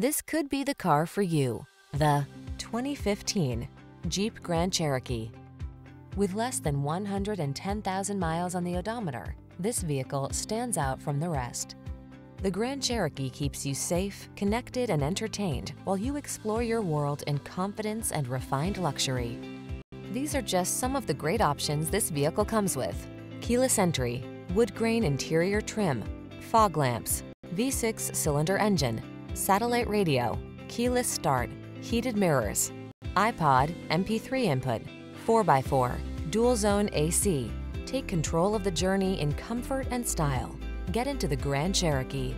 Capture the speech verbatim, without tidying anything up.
This could be the car for you. The twenty fifteen Jeep Grand Cherokee. With less than one hundred ten thousand miles on the odometer, this vehicle stands out from the rest. The Grand Cherokee keeps you safe, connected, and entertained while you explore your world in confidence and refined luxury. These are just some of the great options this vehicle comes with: keyless entry, wood grain interior trim, fog lamps, V six cylinder engine, satellite radio, keyless start, heated mirrors, iPod, M P three input, four by four, dual zone A C. Take control of the journey in comfort and style. Get into the Grand Cherokee.